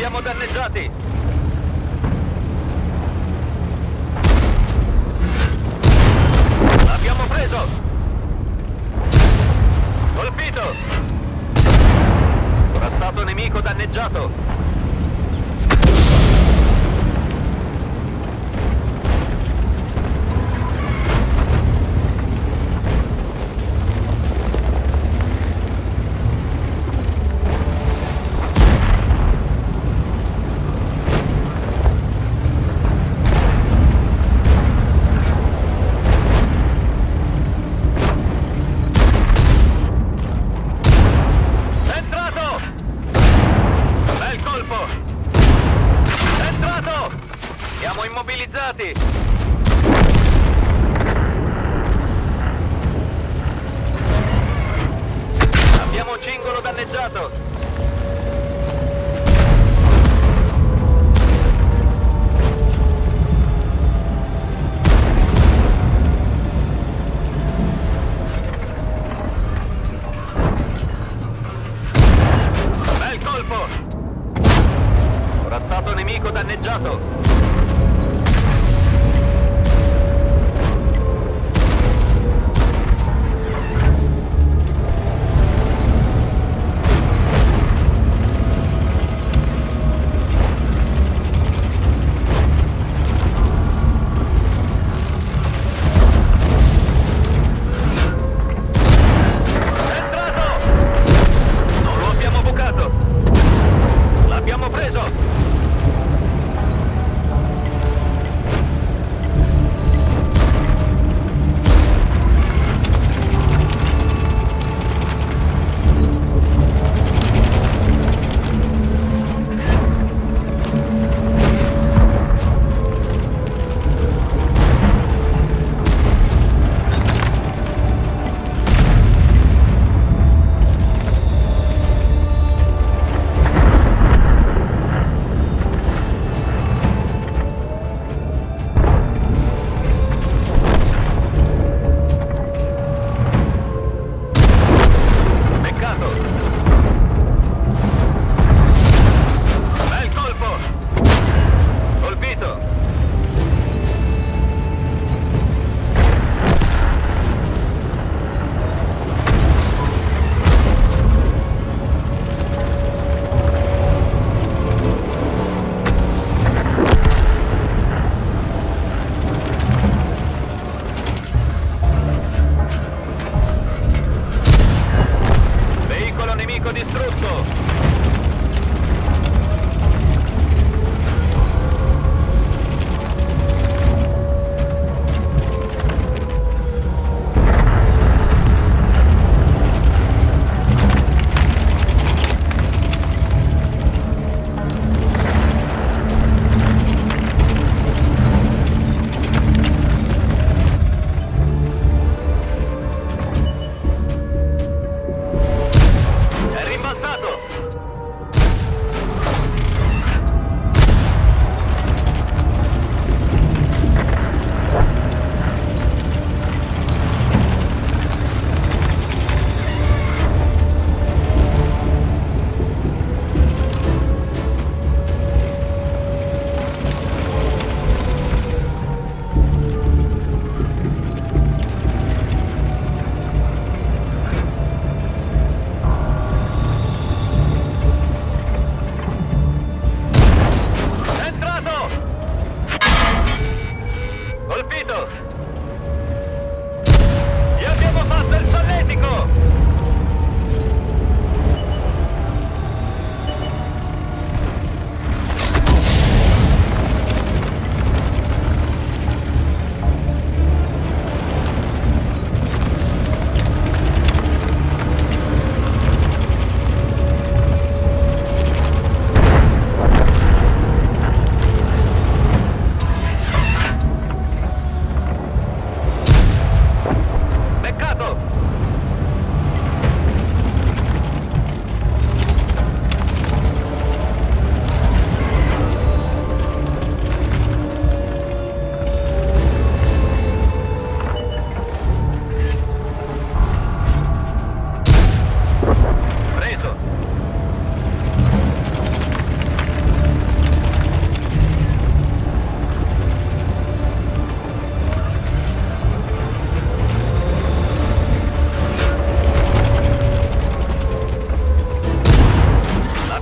Abbiamo danneggiati! L'abbiamo preso! Colpito! Contrastato nemico danneggiato!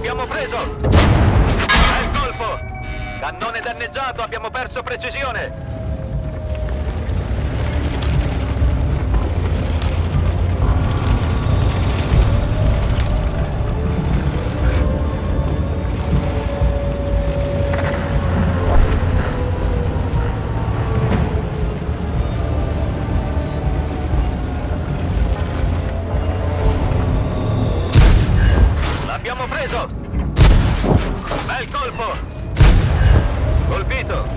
L'abbiamo preso! Bel colpo! Cannone danneggiato, abbiamo perso precisione! Bel colpo! Colpito!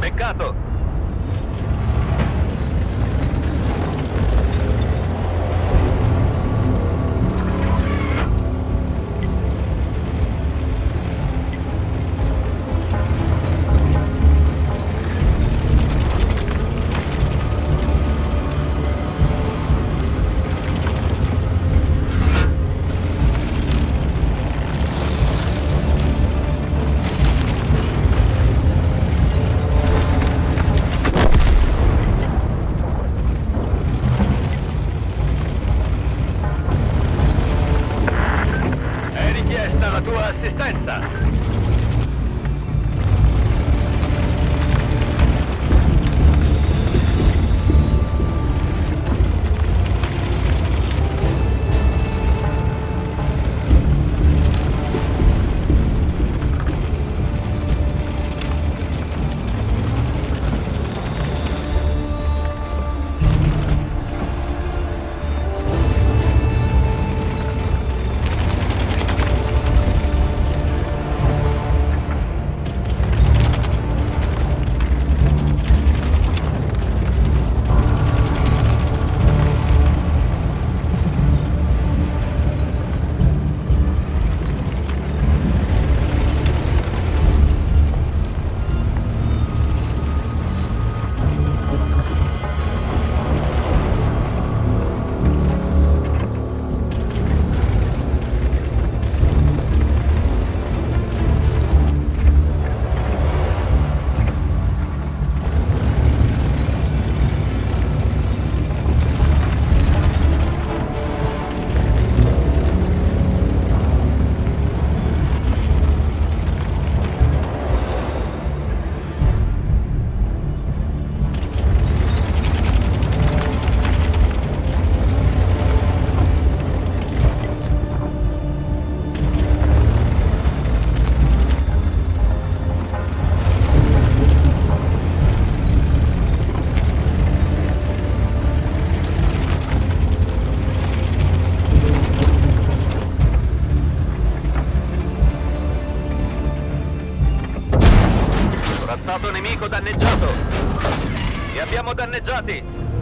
Peccato! È stato nemico danneggiato! Li abbiamo danneggiati!